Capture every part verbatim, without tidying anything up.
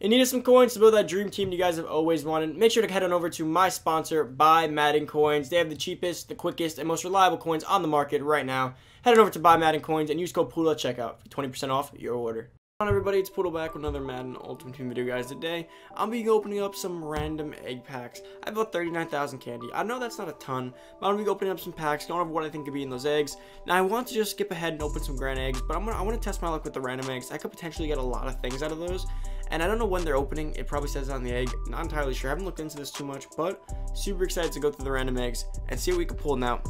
In need of some coins to build that dream team you guys have always wanted, make sure to head on over to my sponsor, Buy Madden Coins. They have the cheapest, the quickest, and most reliable coins on the market right now. Head on over to Buy Madden Coins and use code Poodle at checkout for twenty percent off your order. Hi everybody, it's Poodle back with another Madden Ultimate Team video, guys. Today, I'll be opening up some random egg packs. I have about thirty-nine thousand candy. I know that's not a ton, but I'm going to be opening up some packs, going over what I think could be in those eggs. Now, I want to just skip ahead and open some grand eggs, but I'm gonna, I want to test my luck with the random eggs. I could potentially get a lot of things out of those, and I don't know when they're opening. It probably says on the egg. Not entirely sure. I haven't looked into this too much, but super excited to go through the random eggs and see what we can pull now.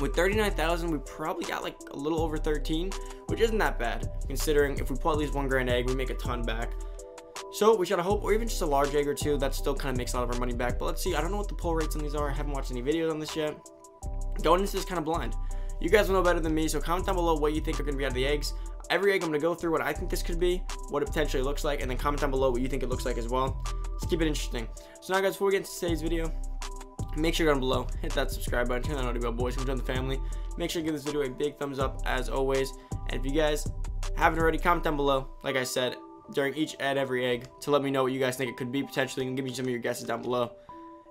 With thirty-nine thousand, we probably got like a little over thirteen, which isn't that bad, considering if we pull at least one grand egg, we make a ton back. So we gotta hope, or even just a large egg or two, that still kind of makes a lot of our money back. But let's see, I don't know what the pull rates on these are. I haven't watched any videos on this yet. Going into this kind of blind. You guys will know better than me, so comment down below what you think are gonna be out of the eggs. Every egg I'm gonna go through what I think this could be, what it potentially looks like, and then comment down below what you think it looks like as well. Let's keep it interesting. So now guys, before we get into today's video, make sure you go down below, hit that subscribe button, turn that notification bell, boys, come join the family. Make sure you give this video a big thumbs up as always. And if you guys haven't already, comment down below, like I said, during each and every egg to let me know what you guys think it could be potentially, and give me some of your guesses down below.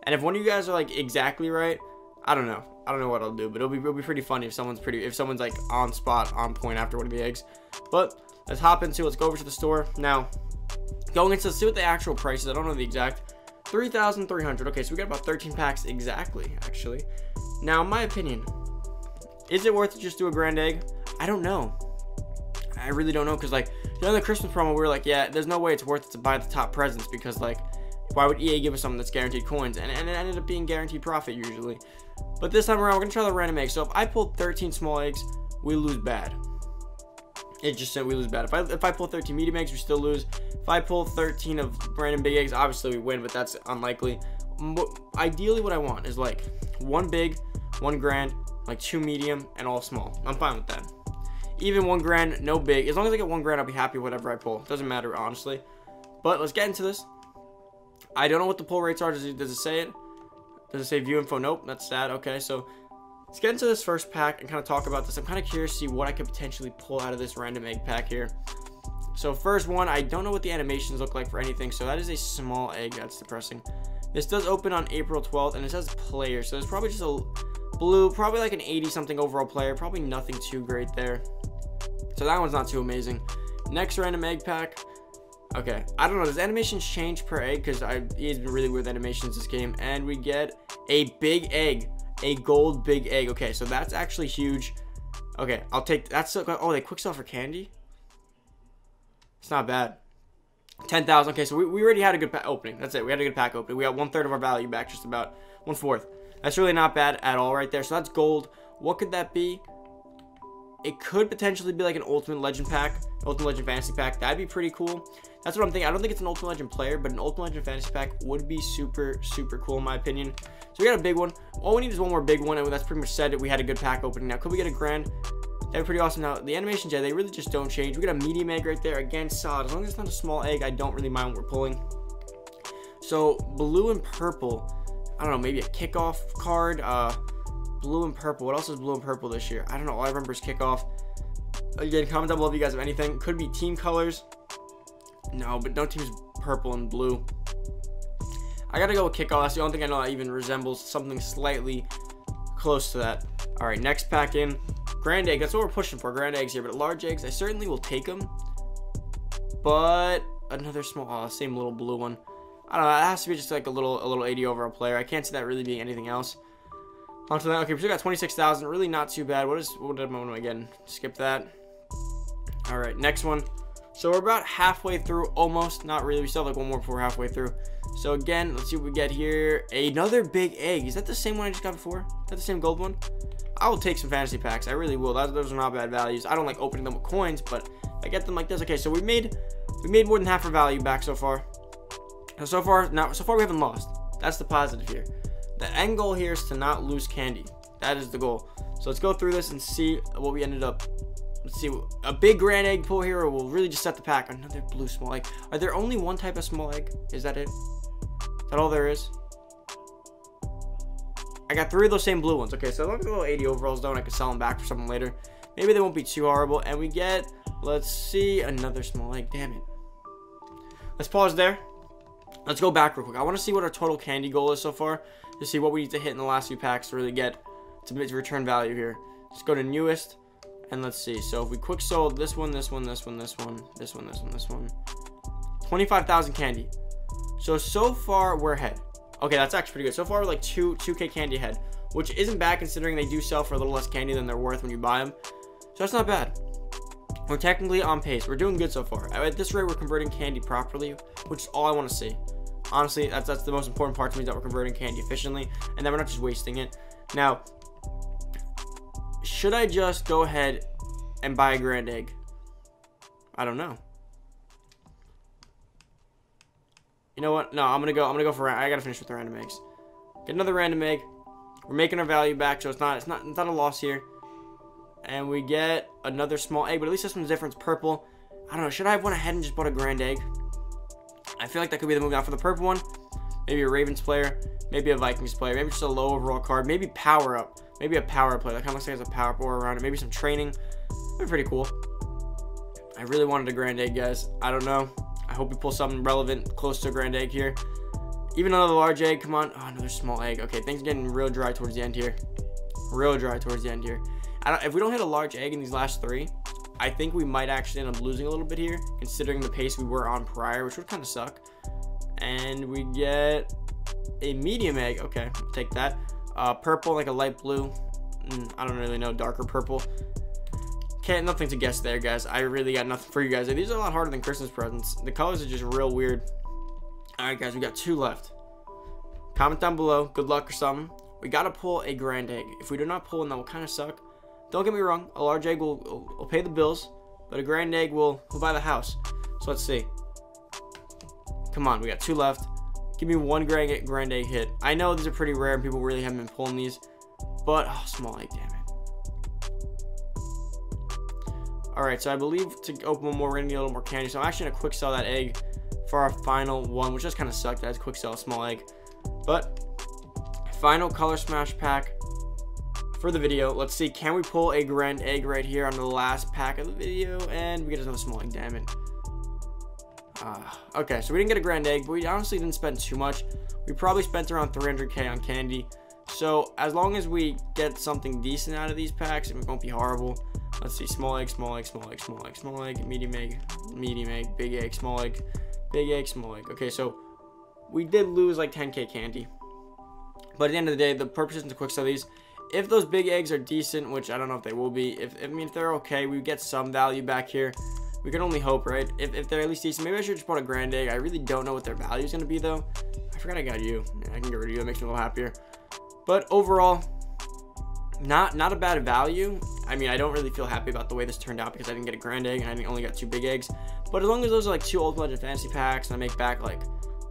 And if one of you guys are like exactly right, I don't know. I don't know what I'll do, but it'll be, it'll be pretty funny if someone's pretty, if someone's like on spot, on point after one of the eggs. But let's hop into, let's go over to the store. Now, going into, let's see what the actual price is. I don't know the exact. three thousand three hundred. Okay, so we got about thirteen packs exactly, actually. Now, in my opinion, is it worth it to just do a grand egg? I don't know. I really don't know, because, like, during the Christmas promo, we were like, yeah, there's no way it's worth it to buy the top presents, because, like, why would E A give us something that's guaranteed coins? And, and it ended up being guaranteed profit, usually. But this time around, we're going to try the random egg. So if I pull thirteen small eggs, we lose bad. It just said we lose bad. If I, if I pull thirteen medium eggs, we still lose. If I pull thirteen of random big eggs, obviously we win, but that's unlikely. Ideally, what I want is like one big, one grand, like two medium, and all small. I'm fine with that. Even one grand, no big. As long as I get one grand, I'll be happy whatever I pull. It doesn't matter, honestly. But let's get into this. I don't know what the pull rates are. Does it, does it say it? Does it say view info? Nope, that's sad. Okay, so let's get into this first pack and kind of talk about this. I'm kind of curious to see what I could potentially pull out of this random egg pack here. So first one, I don't know what the animations look like for anything, so that is a small egg. That's depressing. This does open on April twelfth, and it says player, so there's probably just a blue, probably like an eighty-something overall player, probably nothing too great there. So that one's not too amazing. Next random egg pack. Okay, I don't know. Does animations change per egg? Because E A's been really weird with animations this game, and we get a big egg, a gold big egg. Okay, so that's actually huge. Okay, I'll take that's. Oh, they quick sell for candy. It's not bad. ten thousand. Okay, so we, we already had a good pack opening. That's it. We had a good pack opening. We got one third of our value back, just about one fourth. That's really not bad at all right there. So that's gold. What could that be? It could potentially be like an Ultimate Legend pack, Ultimate Legend Fantasy pack. That'd be pretty cool. That's what I'm thinking. I don't think it's an Ultimate Legend player, but an Ultimate Legend Fantasy pack would be super, super cool in my opinion. So we got a big one. All we need is one more big one, and that's pretty much said. We had a good pack opening. Now, could we get a grand? That'd be pretty awesome. Now, the animations, yeah, they really just don't change. We got a medium egg right there. Again, solid. As long as it's not a small egg, I don't really mind what we're pulling. So, blue and purple. I don't know, maybe a kickoff card. Uh, blue and purple. What else is blue and purple this year? I don't know. All I remember is kickoff. Again, comment down below if you guys have anything. Could be team colors. No, but no team's purple and blue. I gotta go with kickoff. That's the only thing I know that even resembles something slightly close to that. All right, next pack in. Grand egg, that's what we're pushing for, grand eggs here, but large eggs, I certainly will take them, but another small, oh, same little blue one. I don't know, it has to be just like a little a little eighty overall player. I can't see that really being anything else. On to that, okay, we still got twenty-six thousand, really not too bad. What is, what am I again? Skip that. All right, next one. So we're about halfway through, almost, not really. We still have like one more before we're halfway through. So again, let's see what we get here. Another big egg. Is that the same one I just got before? Is that the same gold one? I will take some fantasy packs. I really will. Those are not bad values. I don't like opening them with coins, but I get them like this. Okay, so we made we made more than half our value back so far. And so far, now so far we haven't lost. That's the positive here. The end goal here is to not lose candy. That is the goal. So let's go through this and see what we ended up. Let's see. A big grand egg pull here will really just set the pack. Another blue small egg. Are there only one type of small egg? Is that it? Is that all there is? I got three of those same blue ones. Okay, so as long as the little eighty overalls don't, I could sell them back for something later. Maybe they won't be too horrible. And we get, let's see, another small egg. Damn it. Let's pause there. Let's go back real quick. I want to see what our total candy goal is so far, to see what we need to hit in the last few packs to really get to return value here. Let's go to newest, and let's see. So if we quick sold this one, this one, this one, this one, this one, this one, this one, twenty-five thousand candy. So, so far we're ahead. Okay, that's actually pretty good. So far we're like two, 2K candy ahead, which isn't bad considering they do sell for a little less candy than they're worth when you buy them. So that's not bad. We're technically on pace. We're doing good so far. At this rate, we're converting candy properly, which is all I want to see. Honestly, that's, that's the most important part to me, is that we're converting candy efficiently and that we're not just wasting it. Now, should I just go ahead and buy a grand egg? I don't know. You know what? No, I'm gonna go. I'm gonna go for. I gotta finish with the random eggs. Get another random egg. We're making our value back, so it's not. It's not. It's not a loss here. And we get another small egg, but at least this one's different. It's purple. I don't know. Should I have went ahead and just bought a grand egg? I feel like that could be the move now for the purple one. Maybe a Ravens player. Maybe a Vikings player. Maybe just a low overall card. Maybe power up. Maybe a power play. That kind of looks like there's a power pour around it. Maybe some training. That'd be pretty cool. I really wanted a grand egg, guys. I don't know. I hope we pull something relevant close to a grand egg here. Even another large egg. Come on. Oh, another small egg. Okay, things are getting real dry towards the end here. Real dry towards the end here. I don't, if we don't hit a large egg in these last three, I think we might actually end up losing a little bit here, considering the pace we were on prior, which would kind of suck. And we get a medium egg. Okay, take that. Uh, purple, like a light blue. Mm, I don't really know. Darker purple. Can't, nothing to guess there, guys. I really got nothing for you guys. These are a lot harder than Christmas presents. The colors are just real weird. All right, guys, we got two left. Comment down below. Good luck or something. We got to pull a grand egg. If we do not pull, then that will kind of suck. Don't get me wrong. A large egg will, will, will pay the bills, but a grand egg will, will buy the house. So let's see. Come on, we got two left. Give me one grand, grand egg hit. I know these are pretty rare and people really haven't been pulling these, but oh, small egg, damn it. All right, so I believe to open one more, we're gonna need a little more candy. So I'm actually gonna quick sell that egg for our final one, which just kind of sucked. That's quick sell a small egg, but final color smash pack for the video. Let's see, can we pull a grand egg right here on the last pack of the video? And we get another small egg. Damn it. Uh, okay, so we didn't get a grand egg, but we honestly didn't spend too much. We probably spent around three hundred K on candy. So as long as we get something decent out of these packs, it won't be horrible. Let's see, small egg, small egg, small egg, small egg, small egg, medium egg, medium egg, big egg, small egg, big egg, small egg. Okay, so we did lose like ten K candy. But at the end of the day, the purpose isn't to quick sell these. If those big eggs are decent, which I don't know if they will be, if I mean, if they're okay, we get some value back here. We can only hope, right? If, if they're at least decent, maybe I should just bought a grand egg. I really don't know what their value is going to be, though. I forgot I got you. Yeah, I can get rid of you. That makes me a little happier. But overall, not not a bad value. I mean, I don't really feel happy about the way this turned out because I didn't get a grand egg and I only got two big eggs. But as long as those are like two Ultimate Legend Fantasy packs and I make back like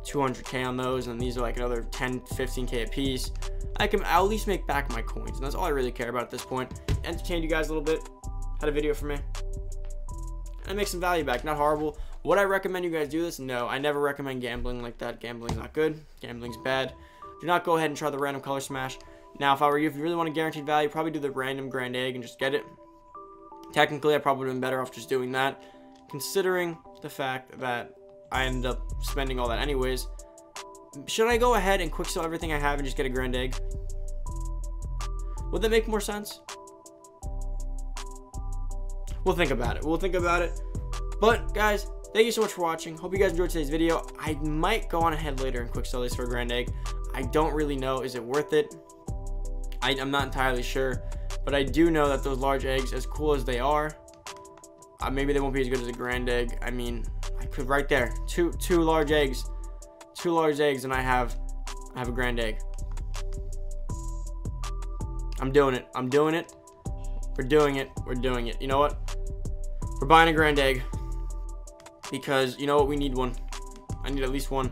two hundred K on those, and these are like another ten, fifteen K a piece, I can I'll at least make back my coins, and that's all I really care about at this point. Entertained you guys a little bit. Had a video for me. I make some value back. Not horrible. Would I recommend you guys do this? No, I never recommend gambling like that. Gambling's not good. Gambling's bad. Do not go ahead and try the random color smash. Now, if I were you, if you really want a guaranteed value, probably do the random grand egg and just get it. Technically, I probably would have been better off just doing that, considering the fact that I ended up spending all that anyways. Should I go ahead and quick sell everything I have and just get a grand egg? Would that make more sense? We'll think about it. We'll think about it. But, guys, thank you so much for watching. Hope you guys enjoyed today's video. I might go on ahead later and quick sell these for a grand egg. I don't really know. Is it worth it? I, I'm not entirely sure. But I do know that those large eggs, as cool as they are, uh, maybe they won't be as good as a grand egg. I mean, I could right there. Two, two large eggs. Two large eggs, and I have, I have a grand egg. I'm doing it. I'm doing it. We're doing it. We're doing it. You know what? We're buying a grand egg because you know what? We need one. I need at least one.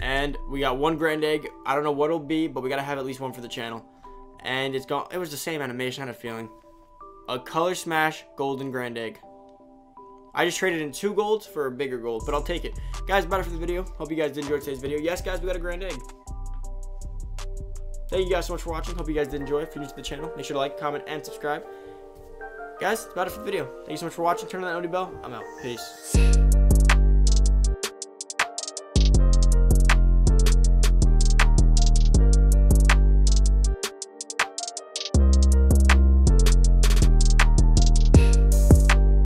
And we got one grand egg. I don't know what it'll be, but we got to have at least one for the channel. And it's gone. It was the same animation. I had a feeling. A color smash golden grand egg. I just traded in two golds for a bigger gold, but I'll take it. Guys, about it for the video. Hope you guys did enjoy today's video. Yes, guys, we got a grand egg. Thank you guys so much for watching. Hope you guys did enjoy. If you're new to the channel, make sure to like, comment, and subscribe. Guys, that's about it for the video. Thank you so much for watching. Turn on that noty bell. I'm out. Peace.